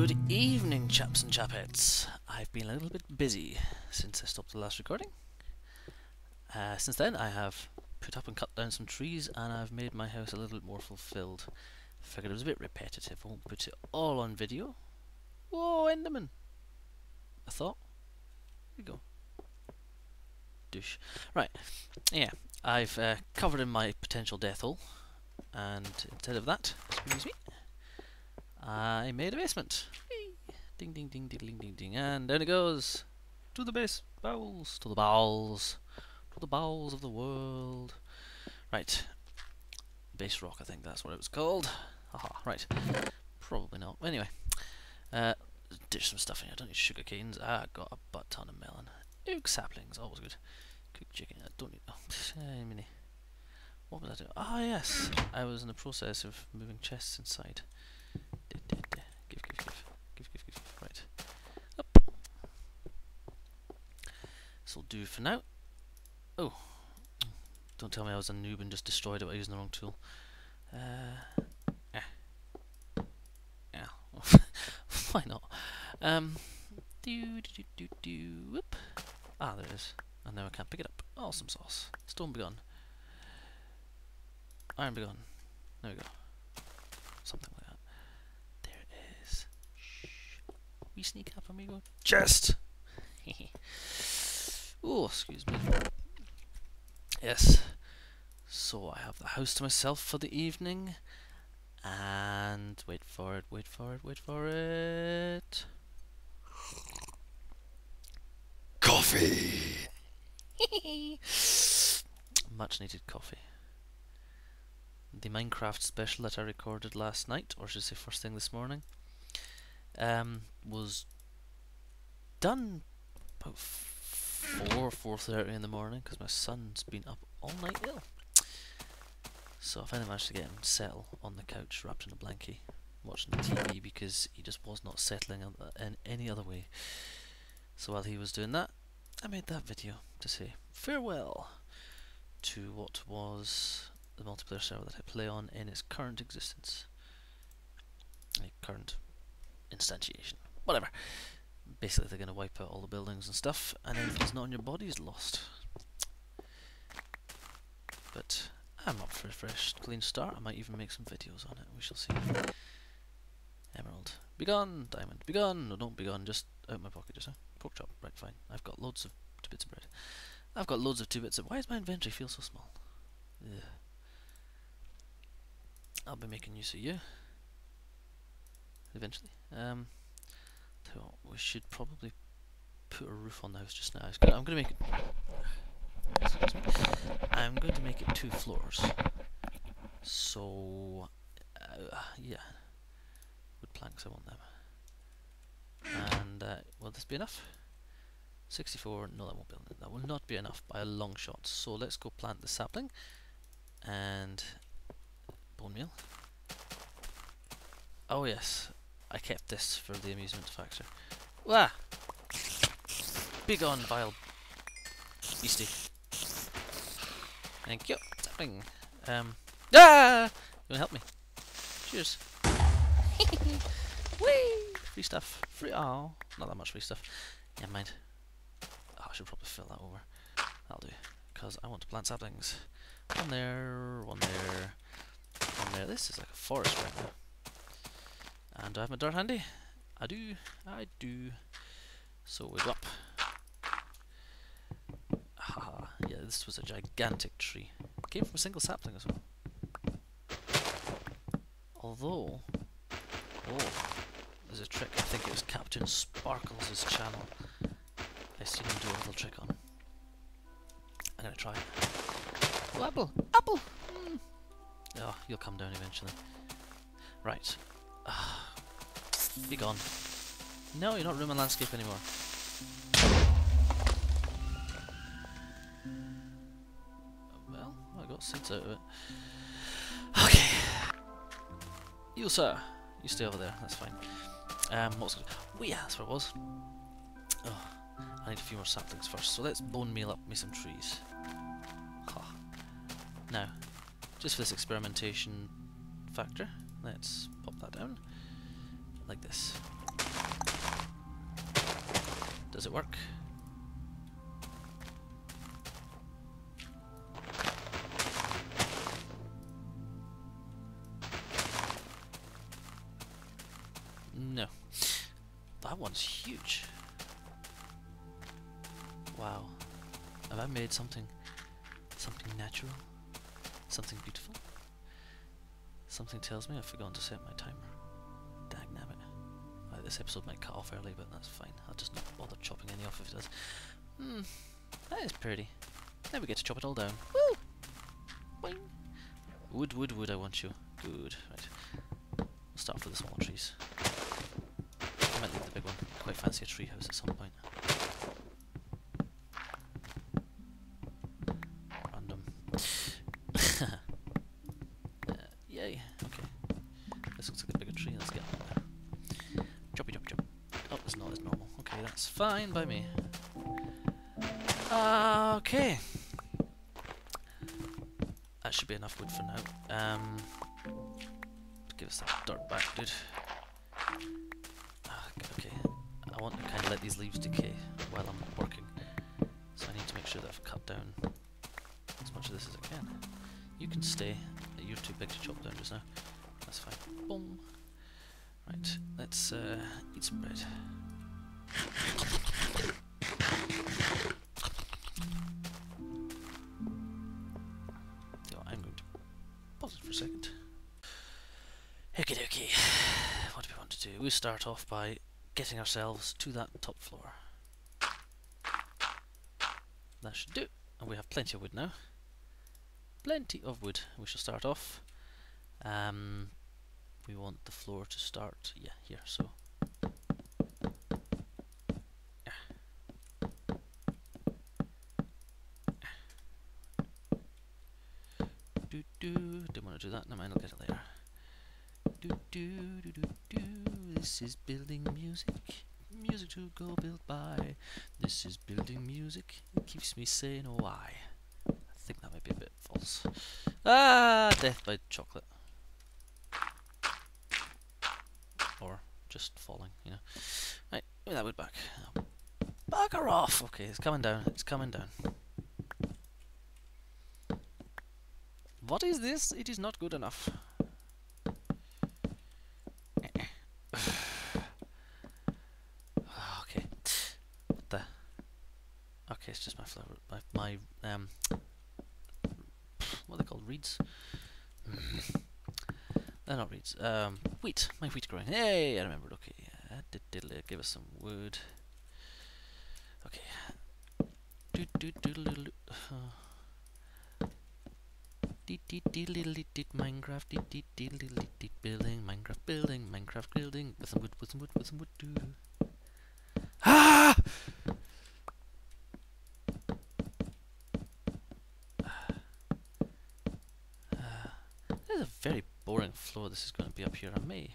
Good evening, chaps and chapettes. I've been a little bit busy since I stopped the last recording. Since then I have put up and cut down some trees, and I've made my house a little bit more fulfilled. Figured it was a bit repetitive, I won't put it all on video. Whoa, Enderman! I thought. There we go. Douche. Right, yeah, I've covered in my potential death hole, and instead of that, excuse me, I made a basement. Whee! Ding ding ding ding ding ding ding, and down it goes to the bowels, to the bowels, to the bowels of the world. Right, base rock. I think that's what it was called. Aha. Right, probably not. Anyway, ditch some stuff in here. I don't need sugar canes. I got a butt ton of melon. Oak saplings, always good. Cooked chicken. I don't need. Oh, mini. What was I doing? Ah, yes. I was in the process of moving chests inside. Give. Right. Up. This will do for now. Oh. Don't tell me I was a noob and just destroyed it by using the wrong tool. Why not? Whoop. Ah, there it is. And now I can't pick it up. Awesome sauce. Stone be gone. Iron be gone. There we go. Something like that. We sneak up, amigo. Chest! Oh, excuse me. Yes. So I have the house to myself for the evening. And wait for it, wait for it, wait for it. Coffee! Much needed coffee. The Minecraft special that I recorded last night, or should I say first thing this morning, was done about 4:30 in the morning because my son's been up all night ill. So I finally managed to get him settle on the couch wrapped in a blankie watching the TV because he just was not settling in any other way. So while he was doing that, I made that video to say farewell to what was the multiplayer server that I play on in its current existence. Current instantiation. Whatever. Basically they're going to wipe out all the buildings and stuff, and anything that's not on your body is lost. But I'm up for a fresh clean start. I might even make some videos on it. We shall see. Emerald. Be gone! Diamond. Be gone! No, don't be gone. Just out my pocket just now. Pork chop. Right, fine. I've got loads of 2 bits of bread. I've got loads of 2 bits of... Why does my inventory feel so small? Ugh. I'll be making use of you. Eventually. So we should probably put a roof on the house just now. I'm going to make it. I'm going to make it 2 floors. So yeah, wood planks. I want them. And will this be enough? 64. No, that won't be enough. That will not be enough by a long shot. So let's go plant the sapling and bone meal. Oh yes. I kept this for the amusement factor. Wah! Be gone, vile beastie. Thank you. Tapping. You wanna help me? Cheers. Whee! Free stuff. Free. Oh, not that much free stuff. Never mind. Oh, I should probably fill that over. That'll do. Because I want to plant saplings. One there. One there. One there. This is like a forest right now. And do I have my dirt handy? I do, I do. So we go up. Haha, yeah, this was a gigantic tree. It came from a single sapling as well. Although, oh, there's a trick. I think it was Captain Sparkles' channel. I seen him do a little trick on. I'm gonna try it. Oh, apple! Apple! Mm. Oh, you'll come down eventually. Right. Be gone. No, you're not ruining my landscape anymore. Well, I got seeds out of it. Okay. You, sir. You stay over there. That's fine. What's good? Oh, yeah, that's where it was. Oh, I need a few more saplings first. So let's bone meal up me some trees. Huh. Now, just for this experimentation factor, let's pop that down. Like this. Does it work? No. That one's huge. Wow. Have I made something natural? Something beautiful? Something tells me I've forgotten to set my timer. Dag nabbit. Right, this episode might cut off early, but that's fine. I'll just not bother chopping any off if it does. Hmm. That is pretty. Now we get to chop it all down. Woo! Boing! Wood, I want you. Good. Right. We'll start off with the small trees. I might leave the big one. Quite fancy a tree house at some point. Random. Yay. Okay. This looks like a bigger tree. Let's get on there. Choppy chop chop. Oh, it's not as normal. Okay, that's fine by me. Okay. That should be enough wood for now. Give us that dirt back, dude. I want to kind of let these leaves decay while I'm working, so I need to make sure that I've cut down as much of this as I can. You can stay, you're too big to chop down just now, that's fine. Boom! Right, let's eat some bread. So I'm going to pause it for a second. Okie dokie, what do we want to do? We start off by getting ourselves to that top floor. That should do. And we have plenty of wood now. Plenty of wood. We shall start off. We want the floor to start, yeah, here. So, didn't want to do that. No mind, I'll get it later. This is building music, music to go built by. This is building music, it keeps me saying why. I think that might be a bit false. Ah, death by chocolate. Or just falling, you know. Right, give me that wood back. Oh, bugger off! Okay, it's coming down, it's coming down. What is this? It is not good enough. Okay, it's just my flower, my what are they called? Reeds? They're not reeds. Wheat. My wheat growing. Hey, I remembered. Okay, give us some wood. Okay. Minecraft. Building. Minecraft building. Minecraft building. With some wood. With some wood. With some wood. Ah! There's a very boring floor this is going to be up here. I may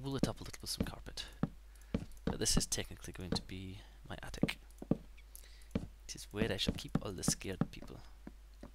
wool it up a little with some carpet. But this is technically going to be my attic. It is where I shall keep all the scared people.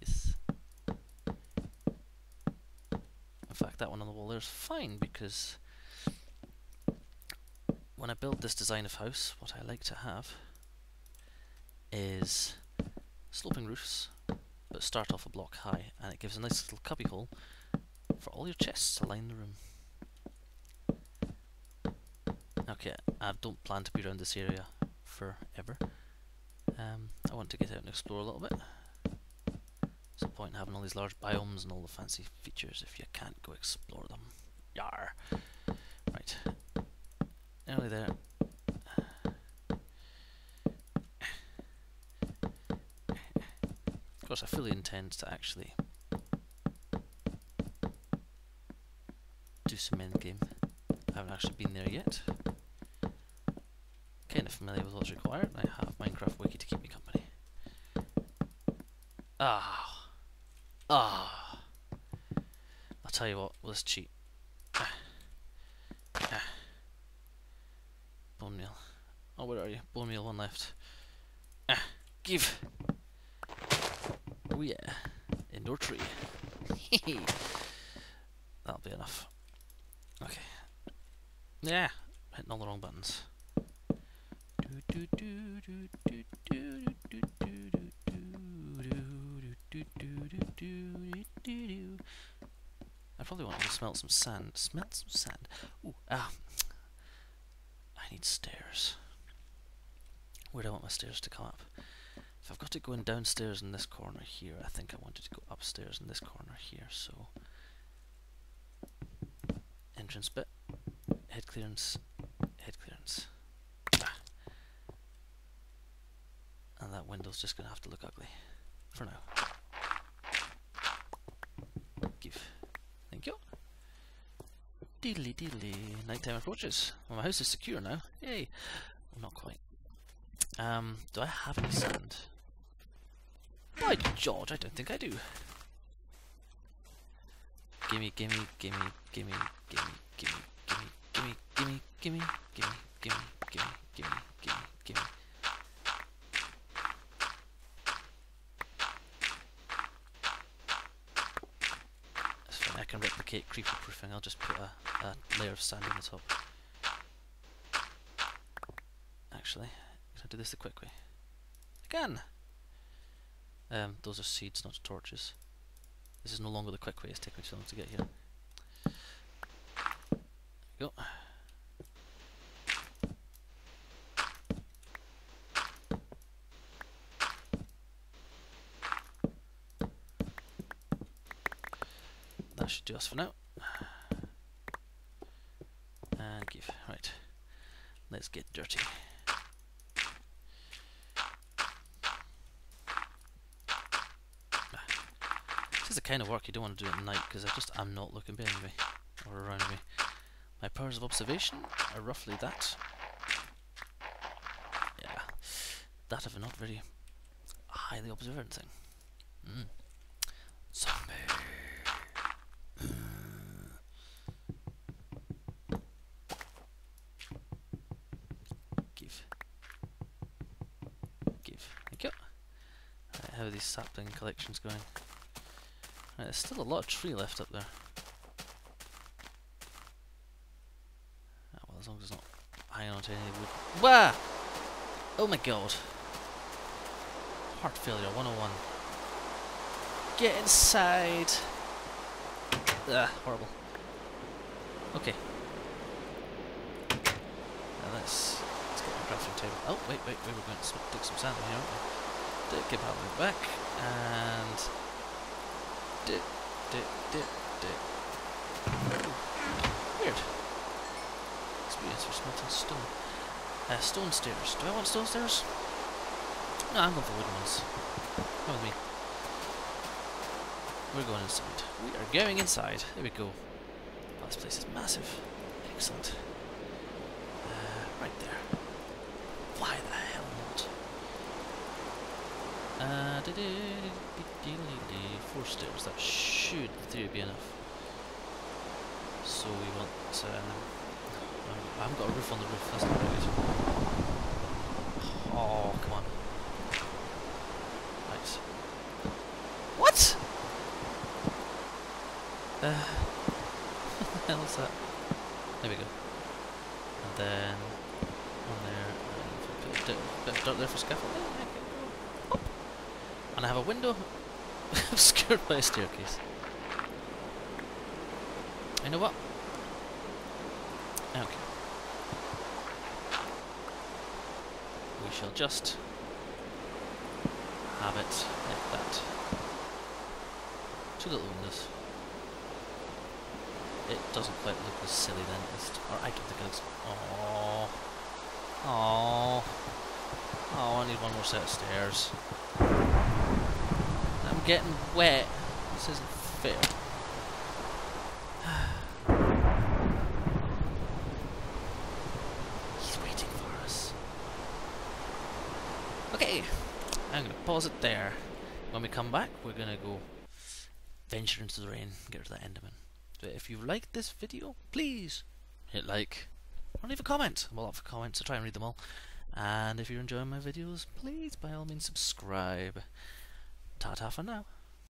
Yes. In fact, that one on the wall there is fine, because when I build this design of house, what I like to have is sloping roofs, but start off a block high, and it gives a nice little cubby hole for all your chests to line the room. Okay, I don't plan to be around this area forever. I want to get out and explore a little bit. What's the point in having all these large biomes and all the fancy features if you can't go explore them? Yar! Right. Nearly there. Of course, I fully intend to actually do some end game. I haven't actually been there yet. Kind of familiar with what's required. I have Minecraft Wiki to keep me company. I'll tell you what. Let's cheat. Bone meal. Oh, where are you? Bone meal, one left. Give. Oh yeah. Indoor tree. That'll be enough. Okay. Yeah, hitting all the wrong buttons. I probably want to smelt some sand. Smelt some sand. Ooh, I need stairs. Where do I want my stairs to come up? If I've got it going downstairs in this corner here, I think I want it to go upstairs in this corner here, so... Entrance bit. Head clearance. Head clearance. Ah. And that window's just going to have to look ugly. For now. Give. Thank you. Diddly diddly. Nighttime approaches. Well, my house is secure now. Yay! Well, not quite. Do I have any sand? By George, I don't think I do. Gimme, gimme, gimme, gimme, gimme, gimme, gimme, gimme, gimme, gimme, gimme, gimme, gimme, gimme, gimme. That's fine, I can replicate creeper proofing, I'll just put a layer of sand on the top. Actually. I do this the quick way. Again! Those are seeds, not torches. This is no longer the quick way, it's taking me too long to get here. There we go. That should do us for now. And give. Right. Let's get dirty. This is the kind of work you don't want to do at night because I'm not looking behind me or around me. My powers of observation are roughly that. Yeah, that of a not very highly observant thing. Mm. Zombie. Give. Give. Thank you. Right, how are these sapling collections going? Right, there's still a lot of tree left up there. Ah, well, as long as it's not hanging on to any wood. Wah! Oh my god. Heart failure 101. Get inside! Ah, horrible. Okay. Now let's get my crafting table. Oh, wait, we're going to dig some sand in here, aren't we? Dig, give that back, and... Dip. Weird. Experience for smelting stone. Stone stairs. Do I want stone stairs? No, I'm going for wooden ones. Come with me. We're going inside. We are going inside. There we go. Oh, this place is massive. Excellent. Right there. Why the hell not? Four stairs, that should, in theory, be enough. So we want, I haven't got a roof on the roof, that's not very good. Oh, come on. Right. What? What the hell is that? There we go. And then, on there, and put a bit of dirt there for scaffolding. And I have a window obscured by a staircase. You know what? Okay. We shall just have it like that. Two little windows. It doesn't quite look as silly then, or I don't think it looks. Oh, oh, oh! I need one more set of stairs. Getting wet. This isn't fair. He's waiting for us. Okay, I'm gonna pause it there. When we come back, we're gonna go venture into the rain, get rid of that Enderman. But if you liked this video, please hit like or leave a comment. I'm all up for comments. I try and read them all. And if you're enjoying my videos, please by all means subscribe. Ta-ta for now.